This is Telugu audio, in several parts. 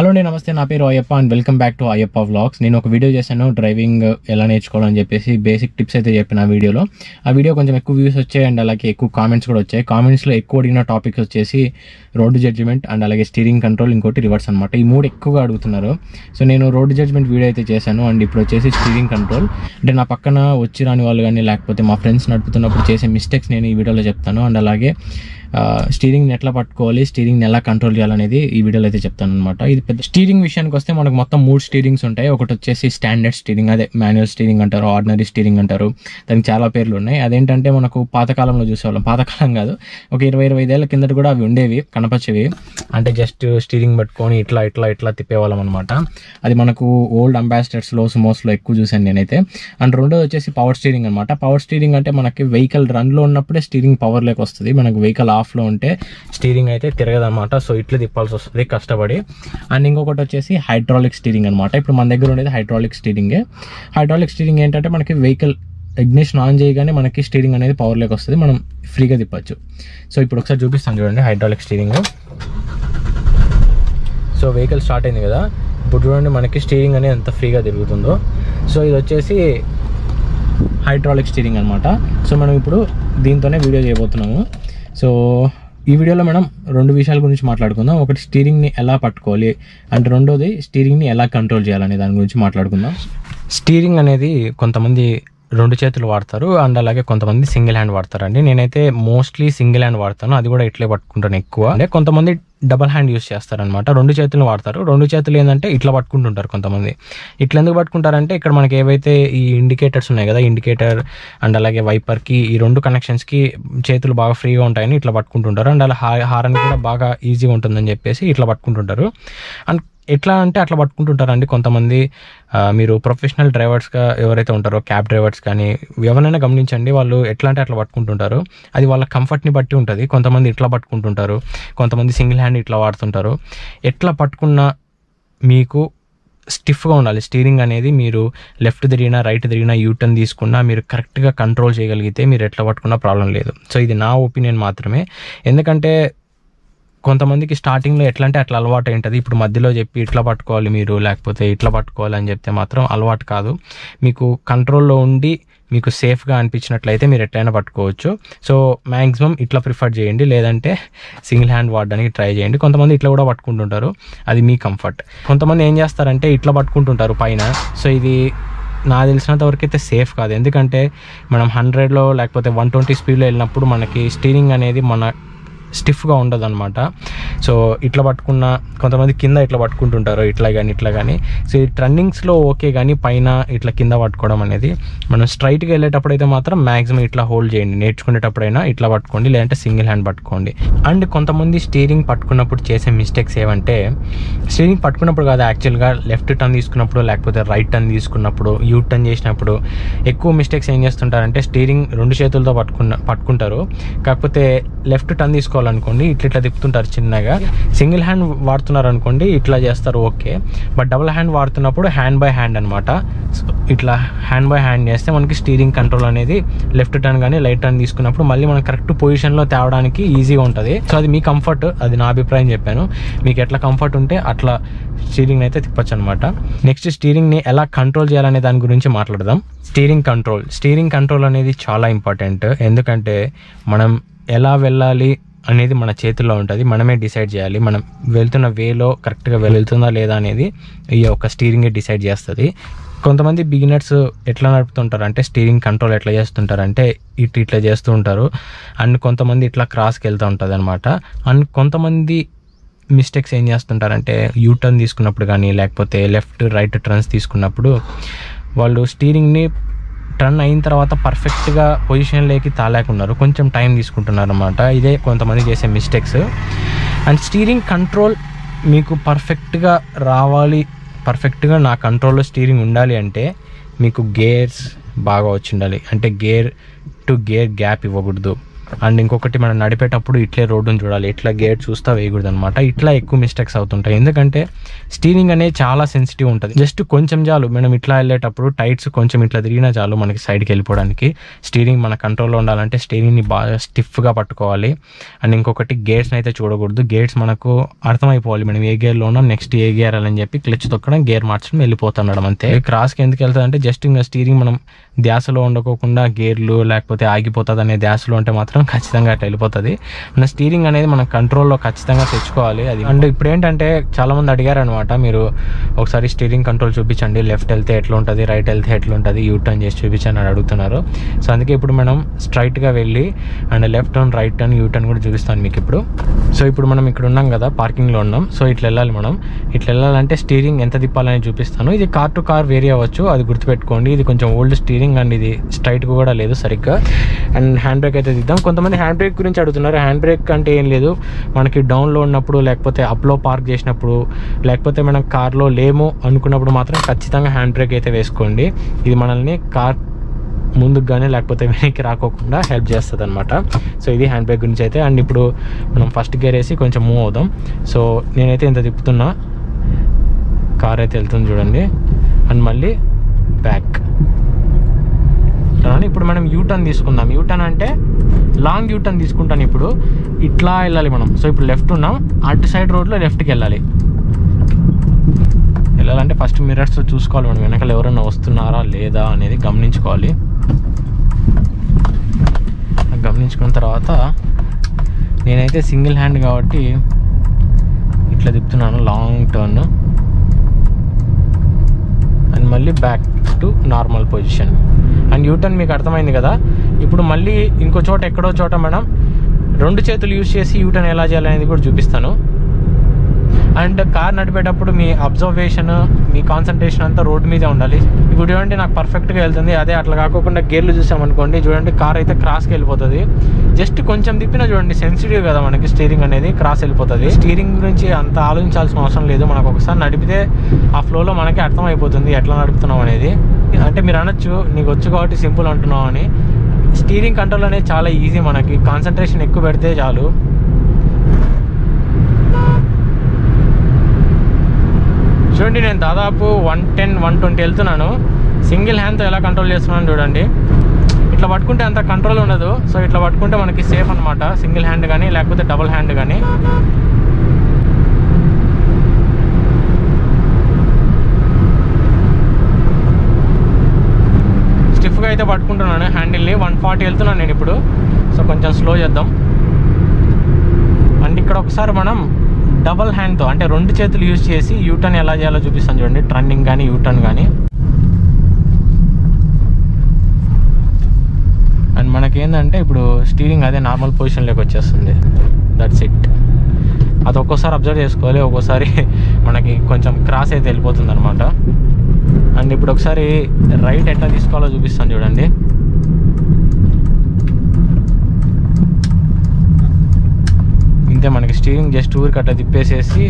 హలో నేను నమస్తే నా పేరు Ayyappa and welcome back to Ayyappa vlogs. నేను ఒక వీడియో చేశాను డ్రైవింగ్ ఎలా నేర్చుకోవాలని చెప్పేసి బేసిక్ టిప్స్ అయితే చెప్పిన వీడియోలో. ఆ వీడియో కొంచెం ఎక్కువ వ్యూస్ వచ్చాయి అండ్ అలాగే ఎక్కువ కామెంట్స్ కూడా వచ్చాయి. కామెంట్స్లో ఎక్కువ అడిగిన టాపిక్స్ వచ్చేసి రోడ్డు జడ్జిమెంట్ అండ్ అలాగే స్టీరింగ్ కంట్రోల్, ఇంకోటి రివర్స్ అనమాట. ఈ మూడు ఎక్కువగా అడుగుతున్నారు. సో నేను రోడ్డు జడ్జిమెంట్ వీడియో అయితే చేశాను అండ్ ఇప్పుడు వచ్చేసి స్టీరింగ్ కంట్రోల్. అంటే నా పక్కన వచ్చి రాని వాళ్ళు కానీ లేకపోతే మా ఫ్రెండ్స్ నడుపుతున్నప్పుడు చేసే మిస్టేక్స్ నేను ఈ వీడియోలో చెప్తాను. అండ్ అలాగే స్టీరింగ్ని ఎట్లా పట్టుకోవాలి, స్టీరింగ్ని ఎలా కంట్రోల్ చేయాలనేది ఈ వీడియోలో అయితే చెప్తాను అనమాట. ఇది పెద్ద స్టీరింగ్ విషయానికి వస్తే మనకు మొత్తం 3 స్టీరింగ్స్ ఉంటాయి. ఒకటి వచ్చేసి స్టాండర్డ్ స్టీరింగ్, అదే మాన్యువల్ స్టీరింగ్ అంటారు, ఆర్డినరీ స్టీరింగ్ అంటారు, దానికి చాలా పేర్లు ఉన్నాయి. అదేంటంటే మనకు పాతకాలంలో చూసేవాళ్ళం, పాతకాలం కాదు ఒక 20-25 ఏళ్ళ కిందట కూడా అవి ఉండేవి, కనపచ్చేవి. అంటే జస్ట్ స్టీరింగ్ పట్టుకొని ఇట్లా ఇట్లా ఇట్లా తిప్పేవాళ్ళం అనమాట. అది మనకు ఓల్డ్ అంబాసిడర్స్లో సుమోస్లో ఎక్కువ చూసాను నేనైతే. అండ్ రెండోది వచ్చేసి పవర్ స్టీరింగ్ అనమాట. పవర్ స్టీరింగ్ అంటే మనకి వెహికల్ రన్లో ఉన్నప్పుడే స్టీరింగ్ పవర్ లేక వస్తుంది, మనకు వెహికల్ ఆఫ్లో ఉంటే స్టీరింగ్ అయితే తిరగదనమాట. సో ఇట్లా తిప్పాల్సి వస్తుంది కష్టపడి. అండ్ ఇంకొకటి వచ్చేసి హైడ్రాలిక్ స్టీరింగ్ అనమాట. ఇప్పుడు మన దగ్గర ఉండేది హైడ్రాలిక్ స్టీరింగే. హైడ్రాలిక్ స్టీరింగ్ ఏంటంటే మనకి వెహికల్ ఇగ్నిషన్ ఆన్ చేయగానే మనకి స్టీరింగ్ అనేది పవర్లోకి వస్తుంది, మనం ఫ్రీగా తిప్పచ్చు. సో ఇప్పుడు ఒకసారి చూపిస్తాను చూడండి hydraulic steering. So vehicle start అయింది కదా, ఇప్పుడు చూడండి మనకి స్టీరింగ్ అనేది ఎంత ఫ్రీగా తిరుగుతుందో. సో ఇది వచ్చేసి హైడ్రాలిక్ స్టీరింగ్ అనమాట. సో మనం ఇప్పుడు దీంతోనే వీడియో చేయబోతున్నాము. సో ఈ వీడియోలో మనం 2 విషయాల గురించి మాట్లాడుకుందాం. ఒకటి స్టీరింగ్ని ఎలా పట్టుకోవాలి, అంటే రెండోది స్టీరింగ్ని ఎలా కంట్రోల్ చేయాలనే దాని గురించి మాట్లాడుకుందాం. స్టీరింగ్ అనేది కొంతమంది 2 చేతులు వాడతారు అండ్ అలాగే కొంతమంది సింగిల్ హ్యాండ్ వాడతారండి. నేనైతే మోస్ట్లీ సింగిల్ హ్యాండ్ వాడతాను, అది కూడా ఇట్లే పట్టుకుంటాను ఎక్కువ. అంటే కొంతమంది డబల్ హ్యాండ్ యూస్ చేస్తారనమాట, 2 చేతులు వాడతారు. 2 చేతులు ఏంటంటే ఇట్లా పట్టుకుంటుంటారు కొంతమంది. ఇట్లా ఎందుకు పట్టుకుంటారంటే ఇక్కడ మనకి ఏవైతే ఈ ఇండికేటర్స్ ఉన్నాయి కదా, ఇండికేటర్ అండ్ అలాగే వైపర్కి, ఈ 2 కనెక్షన్స్కి చేతులు బాగా ఫ్రీగా ఉంటాయని ఇట్లా పట్టుకుంటుంటారు. అండ్ అలా హారన్ కూడా బాగా ఈజీగా ఉంటుందని చెప్పేసి ఇట్లా పట్టుకుంటుంటారు. అండ్ ఎట్లా అంటే అట్లా పట్టుకుంటుంటారండి కొంతమంది. మీరు ప్రొఫెషనల్ డ్రైవర్స్గా ఎవరైతే ఉంటారో, క్యాబ్ డ్రైవర్స్ కానీ ఎవరైనా గమనించండి, వాళ్ళు ఎట్లా అంటే అట్లా పట్టుకుంటుంటారు. అది వాళ్ళ కంఫర్ట్ని బట్టి ఉంటుంది. కొంతమంది ఇట్లా పట్టుకుంటుంటారు, కొంతమంది సింగిల్ హ్యాండ్ ఇట్లా వాడుతుంటారు. ఎట్లా పట్టుకున్నా మీకు స్టిఫ్గా ఉండాలి స్టీరింగ్ అనేది. మీరు లెఫ్ట్ తిరిగినా రైట్ తిరిగినా యూటర్న్ తీసుకున్నా మీరు కరెక్ట్గా కంట్రోల్ చేయగలిగితే మీరు ఎట్లా పట్టుకున్నా ప్రాబ్లం లేదు. సో ఇది నా ఒపీనియన్ మాత్రమే. ఎందుకంటే కొంతమందికి స్టార్టింగ్లో ఎట్లా అంటే అట్లా అలవాటు ఏంటది, ఇప్పుడు మధ్యలో చెప్పి ఇట్లా పట్టుకోవాలి మీరు లేకపోతే ఇట్లా పట్టుకోవాలి అని చెప్తే మాత్రం అలవాటు కాదు. మీకు కంట్రోల్లో ఉండి మీకు సేఫ్గా అనిపించినట్లయితే మీరు ఎట్లయినా పట్టుకోవచ్చు. సో మ్యాక్సిమం ఇట్లా ప్రిఫర్ చేయండి, లేదంటే సింగిల్ హ్యాండ్ వాడడానికి ట్రై చేయండి. కొంతమంది ఇట్లా కూడా పట్టుకుంటుంటారు, అది మీ కంఫర్ట్. కొంతమంది ఏం చేస్తారంటే ఇట్లా పట్టుకుంటుంటారు పైన. సో ఇది నాకు తెలిసినంత వరకు అయితే సేఫ్ కాదు. ఎందుకంటే మనం 100లో లేకపోతే 120 స్పీడ్లో వెళ్ళినప్పుడు మనకి స్టీరింగ్ అనేది మన స్టిఫ్గా ఉండదు అనమాట. సో ఇట్లా పట్టుకున్న కొంతమంది కింద ఇట్లా పట్టుకుంటుంటారు, ఇట్లా కానీ. సో ఈ ట్రన్నింగ్స్లో ఓకే, కానీ పైన ఇట్లా కింద పట్టుకోవడం అనేది, మనం స్ట్రైట్గా వెళ్ళేటప్పుడు అయితే మాత్రం మ్యాక్సిమం ఇట్లా హోల్డ్ చేయండి. నేర్చుకునేటప్పుడైనా ఇట్లా పట్టుకోండి, లేదంటే సింగిల్ హ్యాండ్ పట్టుకోండి. అండ్ కొంతమంది స్టీరింగ్ పట్టుకున్నప్పుడు చేసే మిస్టేక్స్ ఏవంటే, స్టీరింగ్ పట్టుకున్నప్పుడు కాదు యాక్చువల్గా, లెఫ్ట్ టర్న్ తీసుకున్నప్పుడు లేకపోతే రైట్ టర్న్ తీసుకున్నప్పుడు, యూ టర్న్ చేసినప్పుడు ఎక్కువ మిస్టేక్స్ ఏం చేస్తుంటారంటే, స్టీరింగ్ 2 చేతులతో పట్టుకుంటారు. కాకపోతే లెఫ్ట్ టర్న్ తీసుకో అనుకోండి ఇట్లా తిప్పుతుంటారు చిన్నగా. సింగిల్ హ్యాండ్ వాడుతున్నారు అనుకోండి ఇట్లా చేస్తారు ఓకే, బట్ డబుల్ హ్యాండ్ వాడుతున్నప్పుడు హ్యాండ్ బై హ్యాండ్ అనమాట. ఇట్లా హ్యాండ్ బై హ్యాండ్ చేస్తే మనకి స్టీరింగ్ కంట్రోల్ అనేది లెఫ్ట్ టర్న్ కానీ రైట్ టర్న్ తీసుకున్నప్పుడు మళ్ళీ మనం కరెక్ట్ పొజిషన్లో తేవడానికి ఈజీగా ఉంటుంది. సో అది మీ కంఫర్ట్, అది నా అభిప్రాయం చెప్పాను. మీకు ఎట్లా కంఫర్ట్ ఉంటే అట్లా స్టీరింగ్ అయితే తిప్పచ్చు అనమాట. నెక్స్ట్ స్టీరింగ్ని ఎలా కంట్రోల్ చేయాలనే దాని గురించి మాట్లాడదాం. స్టీరింగ్ కంట్రోల్ అనేది చాలా ఇంపార్టెంట్. ఎందుకంటే మనం ఎలా వెళ్ళాలి అనేది మన చేతుల్లో ఉంటుంది, మనమే డిసైడ్ చేయాలి. మనం వెళ్తున్న వేలో కరెక్ట్గా వెళ్తుందా లేదా అనేది ఈ యొక్క స్టీరింగే డిసైడ్ చేస్తుంది. కొంతమంది బిగినర్స్ ఎట్లా నడుపుతుంటారు అంటే, స్టీరింగ్ కంట్రోల్ ఎట్లా చేస్తుంటారంటే ఇట్లా చేస్తూ ఉంటారు. అండ్ కొంతమంది ఇట్లా క్రాస్కి వెళ్తూ ఉంటుంది అనమాట. అండ్ కొంతమంది మిస్టేక్స్ ఏం చేస్తుంటారంటే, యూటర్న్ తీసుకున్నప్పుడు కానీ లేకపోతే లెఫ్ట్ రైట్ టర్న్స్ తీసుకున్నప్పుడు వాళ్ళు స్టీరింగ్ని టర్న్ అయిన తర్వాత పర్ఫెక్ట్గా పొజిషన్లోకి తాలేకున్నారు, కొంచెం టైం తీసుకుంటున్నారు అనమాట. ఇదే కొంతమంది చేసే మిస్టేక్స్. అండ్ స్టీరింగ్ కంట్రోల్ మీకు పర్ఫెక్ట్గా రావాలి, పర్ఫెక్ట్గా నా కంట్రోల్లో స్టీరింగ్ ఉండాలి అంటే మీకు గేర్స్ బాగా వచ్చి ఉండాలి. అంటే గేర్ టు గేర్ గ్యాప్ ఇవ్వకూడదు, అండ్ ఇంకొకటి మనం నడిపేటప్పుడు ఇట్లే రోడ్డును చూడాలి, ఇట్లా గేట్ చూస్తా వేయకూడదు అనమాట. ఇట్లా ఎక్కువ మిస్టేక్స్ అవుతుంటాయి, ఎందుకంటే స్టీరింగ్ అనేది చాలా సెన్సిటివ్ ఉంటుంది. జస్ట్ కొంచెం చాలు, మనం ఇట్లా వెళ్ళేటప్పుడు టైట్స్ కొంచెం ఇట్లా తిరిగినా చాలు మనకి సైడ్కి వెళ్ళిపోవడానికి. స్టీరింగ్ మన కంట్రోల్లో ఉండాలంటే స్టీరింగ్ని బాగా స్టిఫ్గా పట్టుకోవాలి. అండ్ ఇంకొకటి గేర్స్ని అయితే చూడకూడదు, గేర్స్ మనకు అర్థమైపోవాలి మనం ఏ గేర్లో ఉన్నాం, నెక్స్ట్ ఏ గేర్ అని చెప్పి క్లచ్ తొక్కడం, గేర్ మార్చడం, వెళ్ళిపోతున్నాం అంతే. క్రాస్కి ఎందుకు వెళ్తుందంటే జస్ట్ ఇంకా స్టీరింగ్ మనం ధ్యాసలో ఉండకోకుండా గేర్లు లేకపోతే ఆగిపోతుంది అనే ధ్యాసలో అంటే మాత్రం ఖచ్చితంగా అటు వెళ్ళిపోతుంది. మన స్టీరింగ్ అనేది మనం కంట్రోల్లో ఖచ్చితంగా తెచ్చుకోవాలి అది. అండ్ ఇప్పుడు ఏంటంటే చాలామంది అడిగారు అనమాట, మీరు ఒకసారి స్టీరింగ్ కంట్రోల్ చూపించండి, లెఫ్ట్ వెళ్తే ఎట్లా ఉంటుంది, రైట్ వెళ్తే ఎట్లా ఉంటుంది, యూ టర్న్ చేసి చూపించండి అని అడుగుతున్నారు. సో అందుకే ఇప్పుడు మనం స్ట్రైట్గా వెళ్ళి and left turn, right turn, U turn కూడా చూపిస్తాను మీకు ఇప్పుడు. సో ఇప్పుడు మనం ఇక్కడ ఉన్నాం కదా, పార్కింగ్లో ఉన్నాం. సో ఇట్లా వెళ్ళాలి మనం. ఇట్లా వెళ్ళాలంటే స్టీరింగ్ ఎంత తిప్పాలని చూపిస్తాను. ఇది కార్ టు కార్ వేరీ అవ్వచ్చు, అది గుర్తుపెట్టుకోండి. ఇది కొంచెం ఓల్డ్ స్టీరింగ్ అండ్ ఇది స్ట్రైట్గా కూడా లేదు సరిగ్గా. అండ్ హ్యాండ్ బ్రేక్ అయితే దిద్దాం. కొంతమంది హ్యాండ్ బ్రేక్ గురించి అడుగుతున్నారు. హ్యాండ్ బ్రేక్ అంటే ఏం లేదు, మనకి డౌన్లో ఉన్నప్పుడు లేకపోతే అప్లో పార్క్ చేసినప్పుడు లేకపోతే మనం కార్లో లేము అనుకున్నప్పుడు మాత్రం ఖచ్చితంగా హ్యాండ్ బ్రేక్ అయితే వేసుకోండి. ఇది మనల్ని కార్ ముందుకు కానీ లేకపోతే వెనక్కి రాకోకుండా హెల్ప్ చేస్తుంది అనమాట. సో ఇది హ్యాండ్ బ్రేక్ గురించి అయితే. అండ్ ఇప్పుడు మనం ఫస్ట్ గేర్ వేసి కొంచెం మూవ్ అవుదాం. సో నేనైతే ఇంత తిప్పుతున్నా, కార్ అయితే వెళ్తుంది చూడండి. అండ్ మళ్ళీ బ్యాక్. ఇప్పుడు మనం యూటర్న్ తీసుకుందాం. యూటర్న్ అంటే లాంగ్ యూటర్న్ తీసుకుంటాను. ఇప్పుడు ఇట్లా వెళ్ళాలి మనం. సో ఇప్పుడు లెఫ్ట్ ఉన్నాం, అటు సైడ్ రోడ్లో లెఫ్ట్కి వెళ్ళాలి. వెళ్ళాలంటే ఫస్ట్ మిర్రర్స్ చూసుకోవాలి మనం, వెనకాల ఎవరైనా వస్తున్నారా లేదా అనేది గమనించుకోవాలి. గమనించుకున్న తర్వాత నేనైతే సింగిల్ హ్యాండ్ కాబట్టి ఇట్లా తిప్పుతున్నాను లాంగ్ టర్న్. అండ్ మళ్ళీ back to normal position. And U turn మీకు అర్థమైంది కదా. ఇప్పుడు మళ్ళీ ఇంకో చోట ఎక్కడో చోట మనం రెండు చేతులు యూజ్ చేసి యూటర్న్ ఎలా చేయాలనేది కూడా చూపిస్తాను. అండ్ కార్ నడిపేటప్పుడు మీ అబ్జర్వేషన్, మీ కాన్సన్ట్రేషన్ అంతా రోడ్డు మీదే ఉండాలి. ఇప్పుడు చూడండి నాకు పర్ఫెక్ట్గా వెళ్తుంది. అదే అట్లా కాకుండా గేర్లు చూసామనుకోండి, చూడండి కార్ అయితే క్రాస్కి వెళ్ళిపోతుంది. జస్ట్ కొంచెం తిప్పినా చూడండి, సెన్సిటివ్ కదా మనకి స్టీరింగ్ అనేది, క్రాస్ వెళ్ళిపోతుంది. స్టీరింగ్ గురించి అంత ఆలోచించాల్సిన అవసరం లేదు, మనకు ఒకసారి నడిపితే ఆ ఫ్లోలో మనకి అర్థమైపోతుంది ఎట్లా నడుపుతున్నాం అనేది. అంటే మీరు అనొచ్చు నీకు వచ్చు కాబట్టి సింపుల్ అంటున్నావు అని. స్టీరింగ్ కంట్రోల్ అనేది చాలా ఈజీ, మనకి కాన్సన్ట్రేషన్ ఎక్కువ పెడితే చాలు. చూడండి నేను దాదాపు 110, 120 వెళ్తున్నాను. సింగిల్ హ్యాండ్తో ఎలా కంట్రోల్ చేస్తున్నాను చూడండి. ఇట్లా పట్టుకుంటే అంత కంట్రోల్ ఉండదు. సో ఇట్లా పట్టుకుంటే మనకి సేఫ్ అనమాట, సింగిల్ హ్యాండ్ కానీ లేకపోతే డబుల్ హ్యాండ్ కానీ. స్టిఫ్గా అయితే పట్టుకుంటున్నాను హ్యాండిల్ని. 140 వెళ్తున్నాను నేను ఇప్పుడు. సో కొంచెం స్లో చేద్దాం. అండ్ ఇక్కడ ఒకసారి మనం డబల్ హ్యాండ్తో అంటే రెండు చేతులు యూజ్ చేసి యూటర్న్ ఎలా చేయాలో చూపిస్తాను చూడండి, టర్నింగ్ కానీ యూటర్న్ కానీ. అండ్ మనకేంటంటే ఇప్పుడు స్టీరింగ్ అదే నార్మల్ పొజిషన్లోకి వచ్చేస్తుంది. That's it. అది ఒక్కోసారి అబ్జర్వ్ చేసుకోవాలి, ఒక్కోసారి మనకి కొంచెం క్రాస్ అయితే వెళ్ళిపోతుంది అనమాట. అండ్ ఇప్పుడు ఒకసారి రైట్ ఎట్లా తీసుకోవాలో చూపిస్తాను చూడండి. అయితే మనకి స్టీరింగ్ జస్ట్ ఊరికి అట్లా తిప్పేసేసి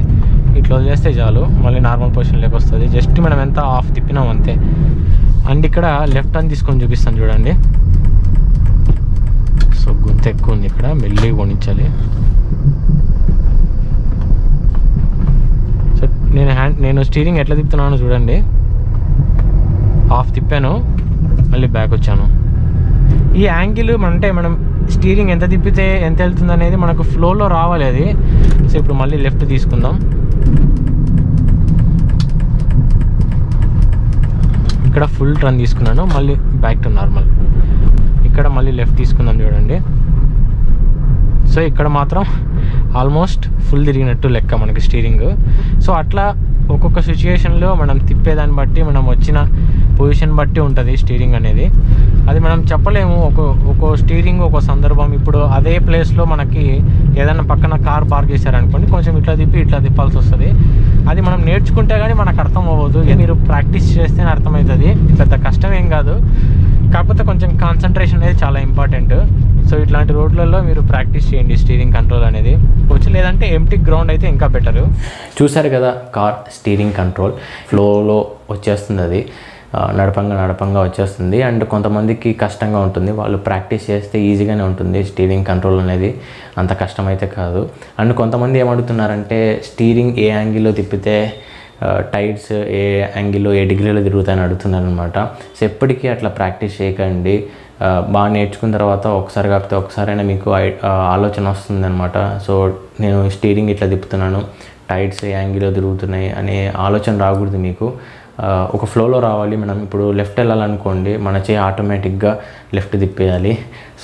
ఇట్లా వదిలేస్తే చాలు, మళ్ళీ నార్మల్ పొజిషన్లోకి వస్తుంది. జస్ట్ మనం ఎంత ఆఫ్ తిప్పినాం అంతే. అండ్ ఇక్కడ లెఫ్ట్ అని తీసుకొని చూపిస్తాను చూడండి. సో గుర్తు ఎక్కువ ఉంది ఇక్కడ, మెల్లి కొనించాలి. సో నేను స్టీరింగ్ ఎట్లా తిప్పుతున్నాను చూడండి. ఆఫ్ తిప్పాను, మళ్ళీ బ్యాక్ వచ్చాను. ఈ యాంగిల్ అంటే మనం స్టీరింగ్ ఎంత తిప్పితే ఎంత వెళ్తుంది అనేది మనకు ఫ్లోలో రావాలి అది. సో ఇప్పుడు మళ్ళీ లెఫ్ట్ తీసుకుందాం. ఇక్కడ ఫుల్ టర్న్ తీసుకున్నాను, మళ్ళీ బ్యాక్ టు నార్మల్. ఇక్కడ మళ్ళీ లెఫ్ట్ తీసుకుందాం చూడండి. సో ఇక్కడ మాత్రం ఆల్మోస్ట్ ఫుల్ తిరిగినట్టు లెక్క మనకి స్టీరింగ్. సో అట్లా ఒక్కొక్క సిచ్యుయేషన్లో మనం తిప్పేదాన్ని బట్టి, మనం వచ్చిన పొజిషన్ బట్టి ఉంటుంది స్టీరింగ్ అనేది. అది మనం చెప్పలేము. ఒక్కో స్టీరింగ్ ఒక్కో సందర్భం. ఇప్పుడు అదే ప్లేస్లో మనకి ఏదైనా పక్కన కార్ పార్క్ చేశారనుకోండి, కొంచెం ఇట్లా తిప్పి ఇట్లా తిప్పాల్సి వస్తుంది. అది మనం నేర్చుకుంటే కానీ మనకు అర్థం అవ్వదు. మీరు ప్రాక్టీస్ చేస్తేనే అర్థమవుతుంది. పెద్ద కష్టం ఏం కాదు, కాకపోతే కొంచెం కాన్సన్ట్రేషన్ అనేది చాలా ఇంపార్టెంట్. సో ఇట్లాంటి రోడ్లలో మీరు ప్రాక్టీస్ చేయండి స్టీరింగ్ కంట్రోల్ అనేది. వచ్చి లేదంటే ఎంప్టీ గ్రౌండ్ అయితే ఇంకా బెటరు. చూసారు కదా కార్ స్టీరింగ్ కంట్రోల్, ఫ్లోలో వచ్చేస్తుంది అది. నడపంగా నడపంగా వచ్చేస్తుంది. అండ్ కొంతమందికి కష్టంగా ఉంటుంది, వాళ్ళు ప్రాక్టీస్ చేస్తే ఈజీగానే ఉంటుంది. స్టీరింగ్ కంట్రోల్ అనేది అంత కష్టమైతే కాదు. అండ్ కొంతమంది ఏమడుగుతున్నారంటే స్టీరింగ్ ఏ యాంగిల్లో తిప్పితే టైర్స్ ఏ యాంగిల్లో ఏ డిగ్రీలో తిరుగుతాయని అడుగుతున్నారు అనమాట. సో ఎప్పటికీ అట్లా ప్రాక్టీస్ చేయకండి. బాగా నేర్చుకున్న తర్వాత ఒకసారి కాకపోతే ఒకసారైనా మీకు ఆలోచన వస్తుందన్నమాట. సో నేను స్టీరింగ్ ఇట్లా తిప్పుతున్నాను, టైర్స్ ఏ యాంగిల్లో తిరుగుతున్నాయి అనే ఆలోచన రాకూడదు మీకు. ఒక ఫ్లోలో రావాలి. మనం ఇప్పుడు లెఫ్ట్ వెళ్ళాలనుకోండి, మన చేయి ఆటోమేటిక్గా లెఫ్ట్ తిప్పేయాలి.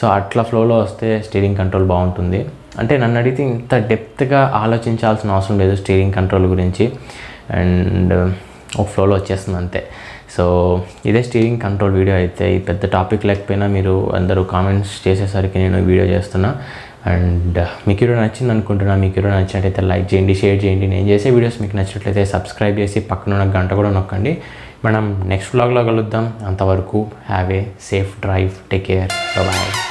సో అట్లా ఫ్లోలో వస్తే స్టీరింగ్ కంట్రోల్ బాగుంటుంది. అంటే నన్ను అడిగితే ఇంత డెప్త్గా ఆలోచించాల్సిన అవసరం లేదు స్టీరింగ్ కంట్రోల్ గురించి. అండ్ ఒక ఫ్లోలో వచ్చేస్తుంది అంతే. సో ఇదే స్టీరింగ్ కంట్రోల్ వీడియో. అయితే ఈ పెద్ద టాపిక్ లేకపోయినా మీరు అందరూ కామెంట్స్ చేసేసరికి నేను వీడియో చేస్తున్నా. అండ్ మీకు వీడియో నచ్చింది అనుకుంటున్నాను. మీకు వీడియో నచ్చినట్లయితే లైక్ చేయండి, షేర్ చేయండి. నేను చేసే వీడియోస్ మీకు నచ్చినట్లయితే సబ్స్క్రైబ్ చేసి పక్కన ఉన్న గంట కూడా నొక్కండి. మనం నెక్స్ట్ వ్లాగ్లో కలుద్దాం. అంతవరకు have a safe drive. Take care. Bye.